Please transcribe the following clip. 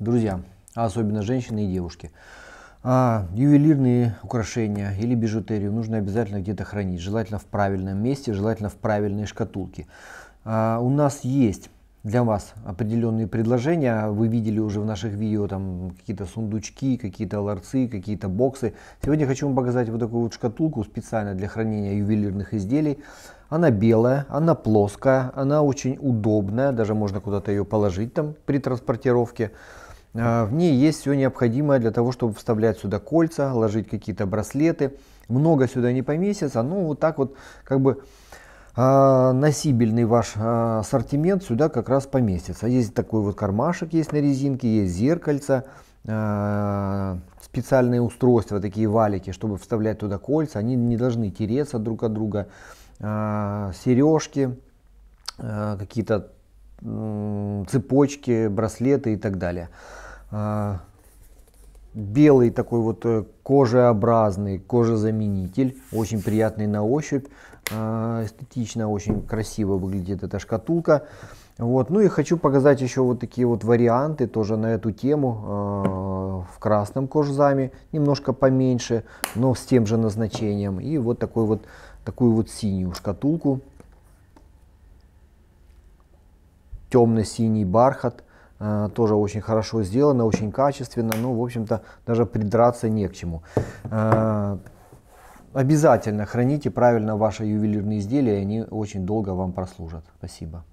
друзьям, а особенно женщины и девушки. А ювелирные украшения или бижутерию нужно обязательно где-то хранить, желательно в правильном месте, желательно в правильной шкатулке. У нас есть для вас определенные предложения, вы видели уже в наших видео там какие-то сундучки, какие-то ларцы, какие-то боксы. Сегодня хочу вам показать вот такую вот шкатулку специально для хранения ювелирных изделий. Она белая, она плоская, она очень удобная, даже можно куда-то ее положить там при транспортировке. В ней есть все необходимое для того, чтобы вставлять сюда кольца, ложить какие-то браслеты. Много сюда не поместится, ну вот так вот как бы носибельный ваш ассортимент сюда как раз поместится. Есть такой вот кармашек, есть на резинке, есть зеркальце, специальные устройства, такие валики, чтобы вставлять туда кольца. Они не должны тереться друг от друга. Сережки, какие-то цепочки, браслеты и так далее. Белый такой вот кожеобразный кожезаменитель, очень приятный на ощупь, эстетично, очень красиво выглядит эта шкатулка. Вот. Ну и хочу показать еще вот такие вот варианты тоже на эту тему, в красном кожзаме, немножко поменьше, но с тем же назначением, и вот такой вот, такую вот синюю шкатулку. Темно-синий бархат, тоже очень хорошо сделано, очень качественно, но, в общем-то, даже придраться не к чему. Обязательно храните правильно ваши ювелирные изделия, они очень долго вам прослужат. Спасибо.